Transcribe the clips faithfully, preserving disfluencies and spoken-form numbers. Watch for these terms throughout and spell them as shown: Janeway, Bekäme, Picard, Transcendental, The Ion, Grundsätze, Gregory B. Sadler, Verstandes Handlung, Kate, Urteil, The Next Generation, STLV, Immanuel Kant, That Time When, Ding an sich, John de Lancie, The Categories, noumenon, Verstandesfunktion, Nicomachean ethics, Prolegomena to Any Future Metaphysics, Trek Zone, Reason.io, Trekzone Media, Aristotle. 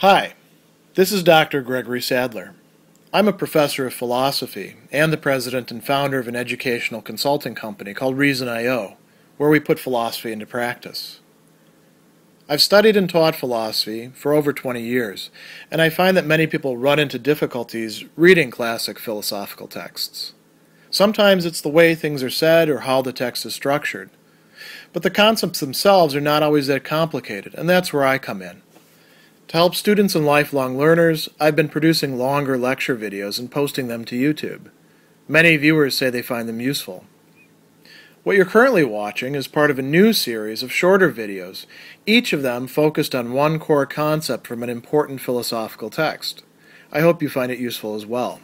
Hi, this is Doctor Gregory Sadler. I'm a professor of philosophy and the president and founder of an educational consulting company called Reason dot I O, where we put philosophy into practice. I've studied and taught philosophy for over twenty years, and I find that many people run into difficulties reading classic philosophical texts. Sometimes it's the way things are said or how the text is structured, but the concepts themselves are not always that complicated, and that's where I come in. To help students and lifelong learners, I've been producing longer lecture videos and posting them to YouTube. Many viewers say they find them useful. What you're currently watching is part of a new series of shorter videos, each of them focused on one core concept from an important philosophical text. I hope you find it useful as well.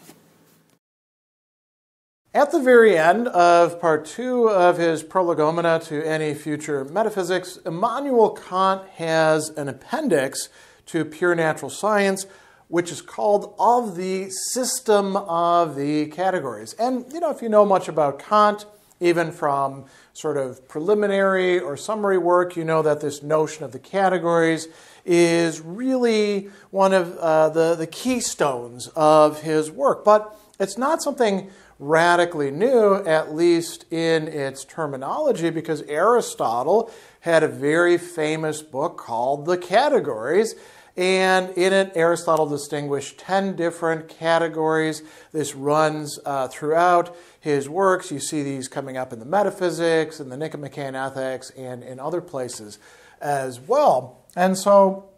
At the very end of part two of his Prolegomena to Any Future Metaphysics, Immanuel Kant has an appendix to Pure Natural Science, which is called Of the System of the Categories. And, you know, if you know much about Kant, even from sort of preliminary or summary work, you know that this notion of the categories is really one of uh, the, the keystones of his work. But it's not something radically new, at least in its terminology, because Aristotle had a very famous book called The Categories, and in it Aristotle distinguished ten different categories. This runs uh, throughout his works. You see these coming up in the metaphysics, in the Nicomachean ethics, and in other places as well. And so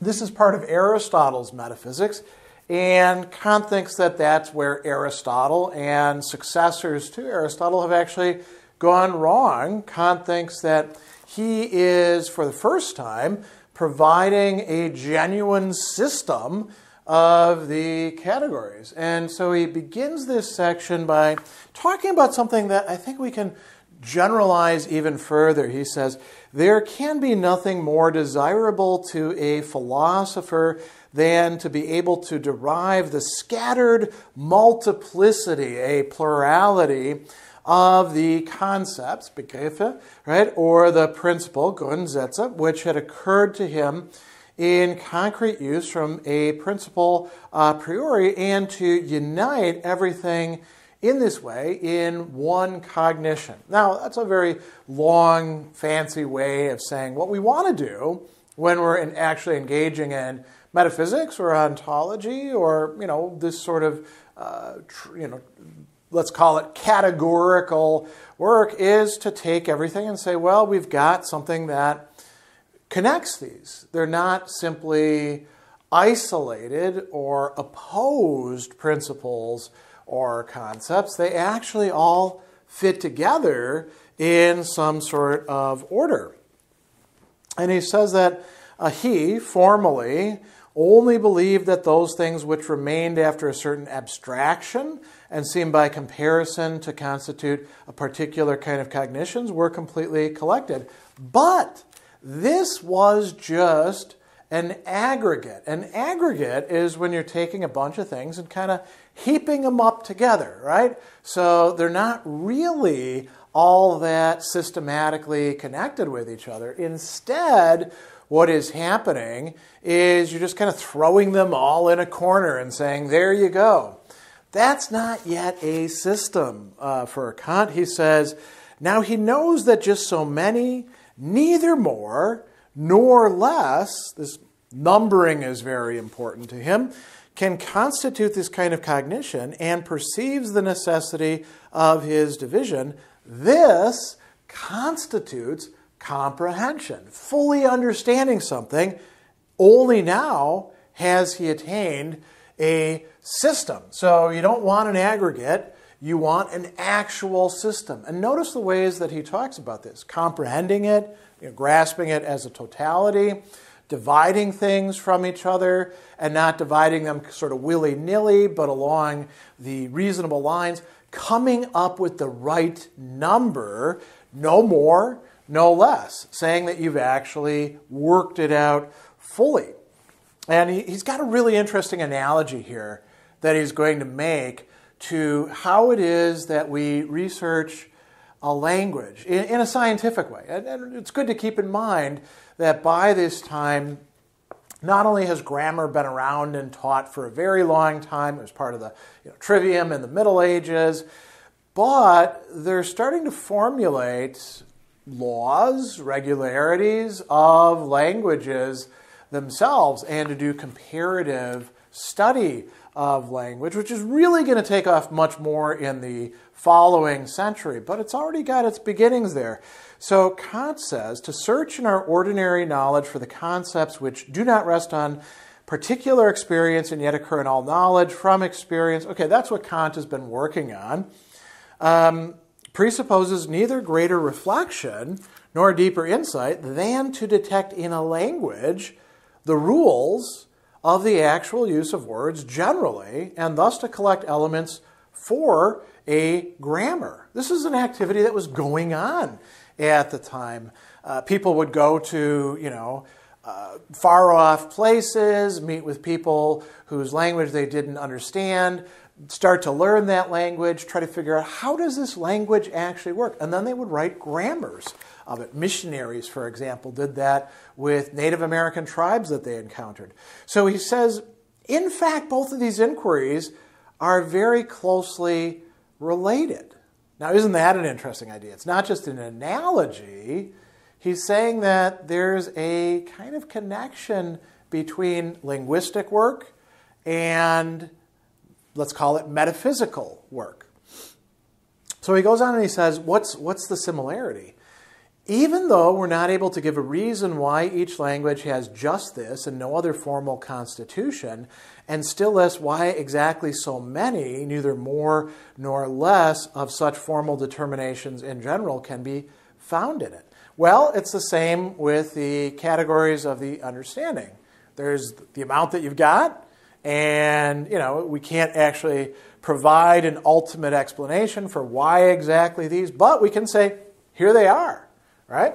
this is part of Aristotle's metaphysics. And Kant thinks that that's where Aristotle and successors to Aristotle have actually gone wrong. Kant thinks that he is, for the first time, providing a genuine system of the categories. And so he begins this section by talking about something that I think we can generalize even further. He says, "There can be nothing more desirable to a philosopher than to be able to derive the scattered multiplicity, a plurality, of the concepts, Bekäme, right, or the principle, Grundsätze, which had occurred to him in concrete use from a principle a priori, and to unite everything in this way in one cognition." Now, that's a very long, fancy way of saying what we want to do when we're in actually engaging in metaphysics or ontology or, you know, this sort of, uh, tr you know, let's call it categorical work, is to take everything and say, well, we've got something that connects these. They're not simply isolated or opposed principles or concepts. They actually all fit together in some sort of order. And he says that uh, he, formally, only believed that those things which remained after a certain abstraction and seemed by comparison to constitute a particular kind of cognitions were completely collected. But this was just an aggregate. An aggregate is when you're taking a bunch of things and kind of heaping them up together, right? So they're not really all that systematically connected with each other. Instead, what is happening is you're just kind of throwing them all in a corner and saying, there you go. That's not yet a system uh, for Kant. He says, now he knows that just so many, neither more nor less, this numbering is very important to him, can constitute this kind of cognition, and perceives the necessity of his division. This constitutes comprehension. Fully understanding something, only now has he attained a system. So you don't want an aggregate, you want an actual system. And notice the ways that he talks about this. Comprehending it, you know, grasping it as a totality, dividing things from each other, and not dividing them sort of willy-nilly, but along the reasonable lines, coming up with the right number, no more, no less, saying that you've actually worked it out fully. And he, he's got a really interesting analogy here that he's going to make to how it is that we research a language in, in a scientific way. And, and it's good to keep in mind that by this time, Not only has grammar been around and taught for a very long time, it was part of the you know, trivium in the Middle Ages, but they're starting to formulate laws, regularities of languages themselves, and to do comparative study of language, which is really going to take off much more in the following century, but it's already got its beginnings there. So Kant says, to search in our ordinary knowledge for the concepts which do not rest on particular experience and yet occur in all knowledge from experience. Okay, that's what Kant has been working on. Um, presupposes neither greater reflection nor deeper insight than to detect in a language the rules of the actual use of words generally, and thus to collect elements for a grammar. This is an activity that was going on at the time. Uh, people would go to, you know, uh, far-off places, meet with people whose language they didn't understand, start to learn that language, try to figure out how does this language actually work, and then they would write grammars of it. Missionaries, for example, did that with Native American tribes that they encountered. So he says, in fact, both of these inquiries are very closely related. Now, isn't that an interesting idea? It's not just an analogy. He's saying that there's a kind of connection between linguistic work and, let's call it, metaphysical work. So he goes on and he says, what's, what's the similarity? Even though we're not able to give a reason why each language has just this and no other formal constitution, and still less why exactly so many, neither more nor less, of such formal determinations in general can be found in it. Well, it's the same with the categories of the understanding. There's the amount that you've got, and, you know, we can't actually provide an ultimate explanation for why exactly these, but we can say, here they are, right?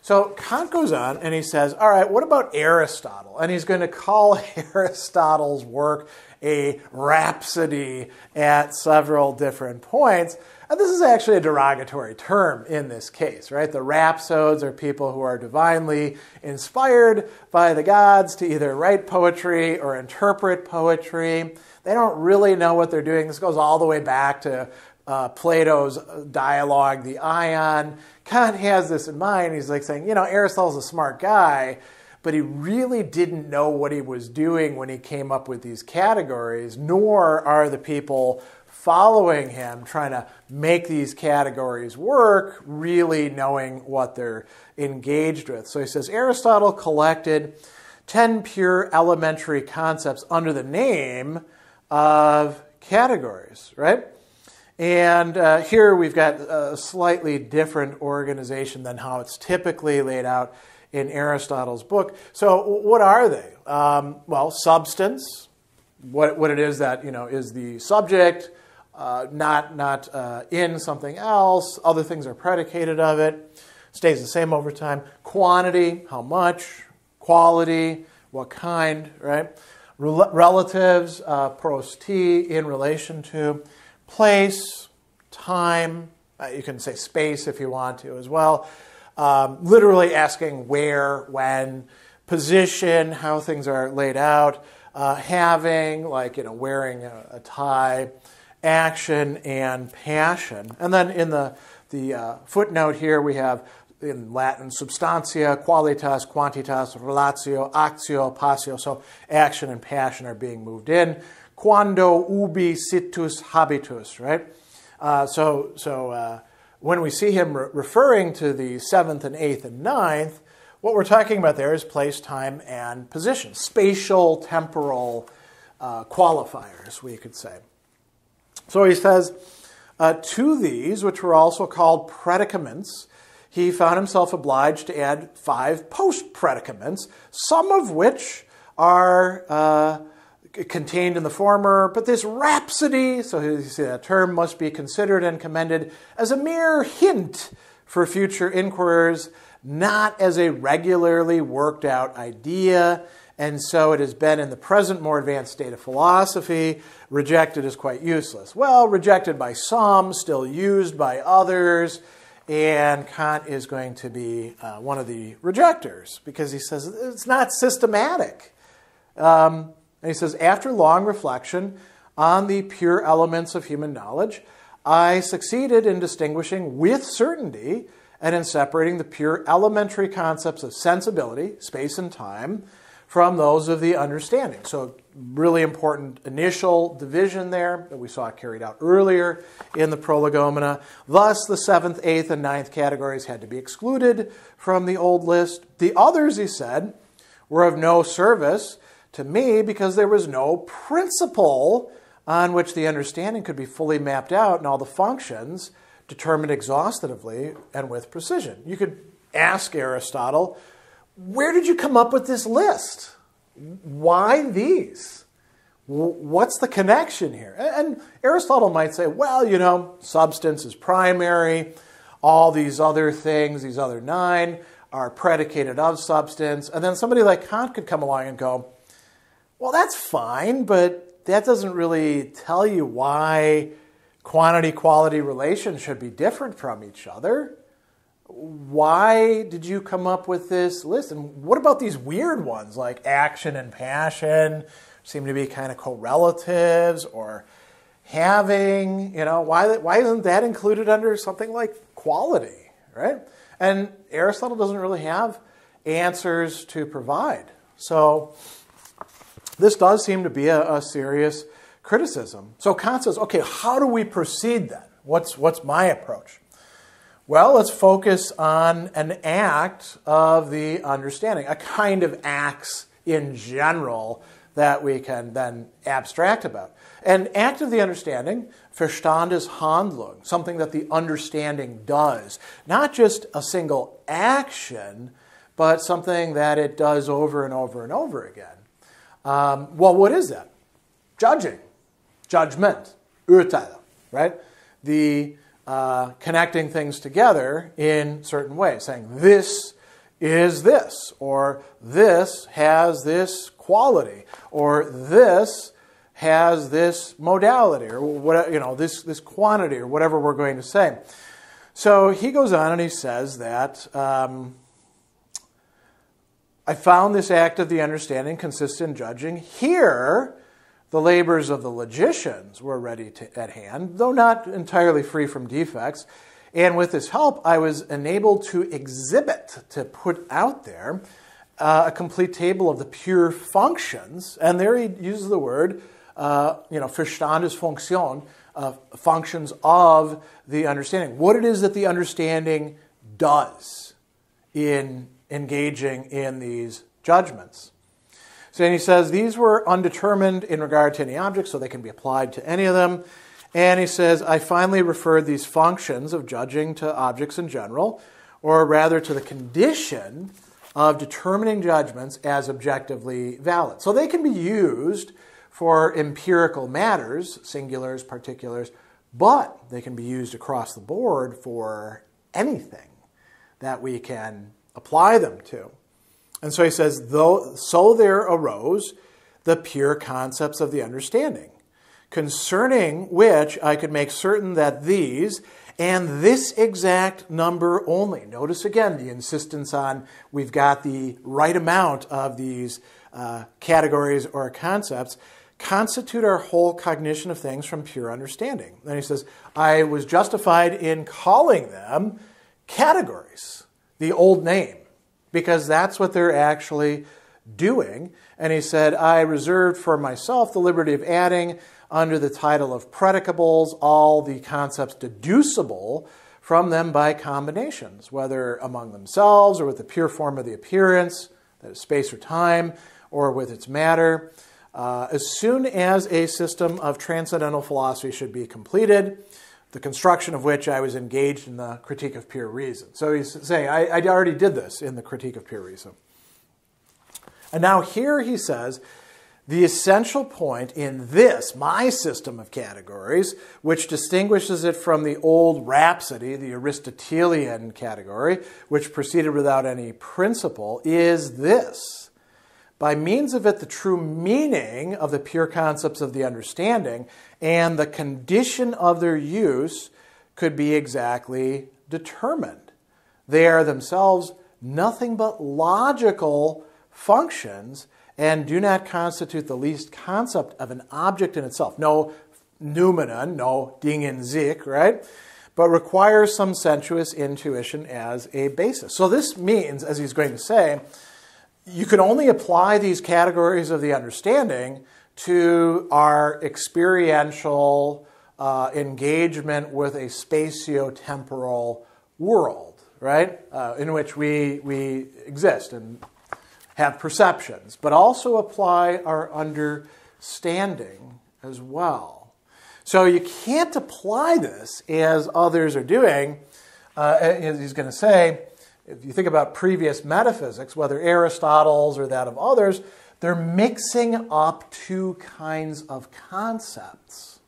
So Kant goes on and he says, all right, what about Aristotle? And he's going to call Aristotle's work a rhapsody at several different points. And this is actually a derogatory term in this case, right? The rhapsodes are people who are divinely inspired by the gods to either write poetry or interpret poetry. They don't really know what they're doing. This goes all the way back to Uh, Plato's dialogue, The Ion. Kant has this in mind. He's like saying, you know, Aristotle's a smart guy, but he really didn't know what he was doing when he came up with these categories, nor are the people following him trying to make these categories work, really knowing what they're engaged with. So he says, Aristotle collected ten pure elementary concepts under the name of categories, right? And uh, here we've got a slightly different organization than how it's typically laid out in Aristotle's book. So what are they? Um, well, substance, what, what it is that, you know, is the subject, uh, not, not uh, in something else. Other things are predicated of it. Stays the same over time. Quantity, how much. Quality, what kind, right? Rel relatives, uh, pros ti, in relation to. Place, time, uh, you can say space if you want to as well. Um, literally asking where, when, position, how things are laid out, uh, having, like, you know, wearing a, a tie, action, and passion. And then in the, the uh, footnote here we have in Latin substantia, qualitas, quantitas, relatio, actio, passio. So action and passion are being moved in. Quando, ubi, situs, habitus, right? Uh, so so uh, when we see him re referring to the seventh and eighth and ninth, what we're talking about there is place, time, and position. Spatial, temporal uh, qualifiers, we could say. So he says, uh, to these, which were also called predicaments, he found himself obliged to add five post-predicaments, some of which are... Uh, contained in the former, but this rhapsody, so you see that term, must be considered and commended as a mere hint for future inquirers, not as a regularly worked out idea, and so it has been in the present more advanced state of philosophy, rejected as quite useless. Well, rejected by some, still used by others, And Kant is going to be uh, one of the rejectors because he says it's not systematic. Um, and he says, after long reflection on the pure elements of human knowledge, I succeeded in distinguishing with certainty and in separating the pure elementary concepts of sensibility, space and time, from those of the understanding. So really important initial division there that we saw carried out earlier in the Prolegomena. Thus, the seventh, eighth, and ninth categories had to be excluded from the old list. The others, he said, were of no service to me because there was no principle on which the understanding could be fully mapped out and all the functions determined exhaustively and with precision. You could ask Aristotle, where did you come up with this list? Why these? What's the connection here? And Aristotle might say, well, you know, substance is primary. All these other things, these other nine, are predicated of substance. And then somebody like Kant could come along and go, well, that's fine, but that doesn't really tell you why quantity-quality relations should be different from each other. Why did you come up with this list? And what about these weird ones like action and passion seem to be kind of correlatives, or having, you know, why, why isn't that included under something like quality, right? And Aristotle doesn't really have answers to provide. So this does seem to be a, a serious criticism. So Kant says, okay, how do we proceed then? What's, what's my approach? Well, let's focus on an act of the understanding, a kind of acts in general that we can then abstract about. An act of the understanding, Verstandes Handlung, something that the understanding does. Not just a single action, but something that it does over and over and over again. Um, well, what is that? Judging, judgment, Urteil, right? The Uh, connecting things together in certain ways, saying this is this, or this has this quality, or this has this modality, or what, you know, this, this quantity, or whatever we're going to say. So he goes on and he says that um, I found this act of the understanding consists in judging. Here, the labors of the logicians were ready to, at hand, though not entirely free from defects. And with his help, I was enabled to exhibit, to put out there, uh, a complete table of the pure functions. And there he uses the word, uh, you know, Verstandesfunktion, uh, functions of the understanding. What it is that the understanding does in engaging in these judgments. So and he says, these were undetermined in regard to any object, so they can be applied to any of them. And he says, I finally referred these functions of judging to objects in general, or rather to the condition of determining judgments as objectively valid. So they can be used for empirical matters, singulars, particulars, but they can be used across the board for anything that we can apply them to. And so he says, though, so there arose the pure concepts of the understanding, concerning which I could make certain that these and this exact number only. Notice again the insistence on we've got the right amount of these uh, categories or concepts constitute our whole cognition of things from pure understanding. Then he says, I was justified in calling them categories, the old name, because that's what they're actually doing. And he said, I reserved for myself the liberty of adding under the title of predicables all the concepts deducible from them by combinations, whether among themselves or with the pure form of the appearance, that is space or time, or with its matter, uh, as soon as a system of transcendental philosophy should be completed, the construction of which I was engaged in the Critique of Pure Reason. So he's saying, I, I already did this in the Critique of Pure Reason. And now here he says, the essential point in this, my system of categories, which distinguishes it from the old rhapsody, the Aristotelian category, which proceeded without any principle, is this. By means of it, the true meaning of the pure concepts of the understanding and the condition of their use could be exactly determined. They are themselves nothing but logical functions and do not constitute the least concept of an object in itself. No noumenon, no Ding an sich, right? But requires some sensuous intuition as a basis. So this means, as he's going to say, you can only apply these categories of the understanding to our experiential uh, engagement with a spatiotemporal world, right? Uh, in which we, we exist and have perceptions, but also apply our understanding as well. So you can't apply this as others are doing, uh, as he's going to say. If you think about previous metaphysics, whether Aristotle's or that of others, they're mixing up two kinds of concepts.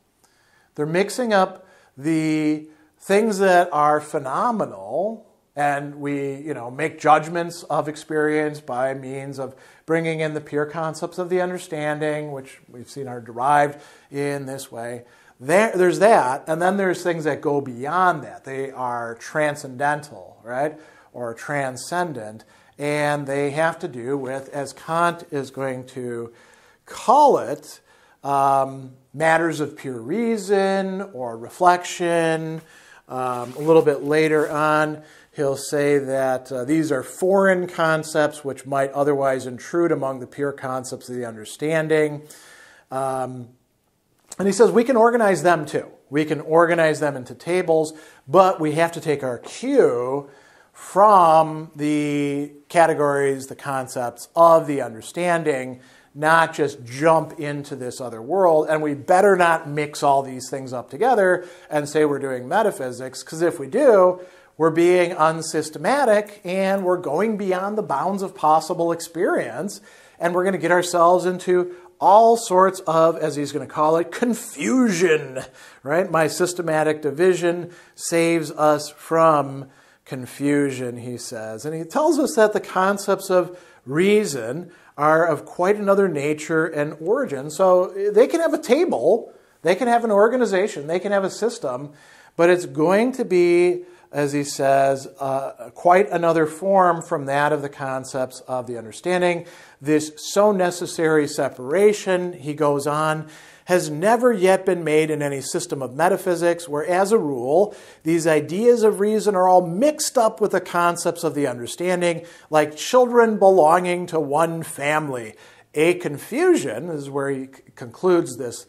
They're mixing up the things that are phenomenal, and we, you know, make judgments of experience by means of bringing in the pure concepts of the understanding, which we've seen are derived in this way. There, there's that, and then there's things that go beyond that. They are transcendental, right? Or transcendent, and they have to do with, as Kant is going to call it, um, matters of pure reason or reflection. Um, a little bit later on, he'll say that uh, these are foreign concepts which might otherwise intrude among the pure concepts of the understanding. Um, and he says we can organize them too. We can organize them into tables, but we have to take our cue from the categories, the concepts of the understanding, not just jump into this other world. And we better not mix all these things up together and say we're doing metaphysics, because if we do, we're being unsystematic and we're going beyond the bounds of possible experience, and we're going to get ourselves into all sorts of, as he's going to call it, confusion, right? My systematic division saves us from confusion, he says. And he tells us that the concepts of reason are of quite another nature and origin. So they can have a table, they can have an organization, they can have a system, but it's going to be, as he says, uh, quite another form from that of the concepts of the understanding. This so necessary separation, he goes on, has never yet been made in any system of metaphysics, where, as a rule, these ideas of reason are all mixed up with the concepts of the understanding, like children belonging to one family. A confusion, is where he concludes this,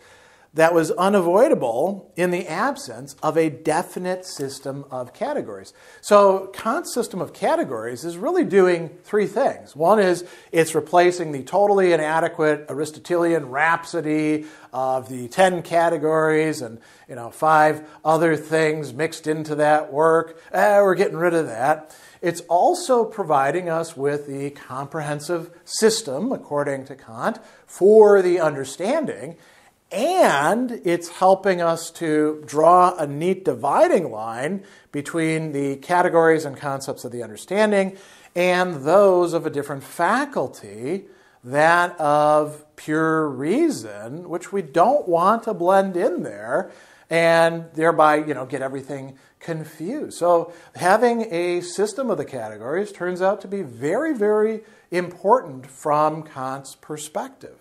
that was unavoidable in the absence of a definite system of categories. So Kant's system of categories is really doing three things. One is it's replacing the totally inadequate Aristotelian rhapsody of the ten categories and, you know, five other things mixed into that work. Eh, we're getting rid of that. It's also providing us with the comprehensive system, according to Kant, for the understanding. And it's helping us to draw a neat dividing line between the categories and concepts of the understanding and those of a different faculty, that of pure reason, which we don't want to blend in there and thereby, you know, get everything confused. So having a system of the categories turns out to be very, very important from Kant's perspective.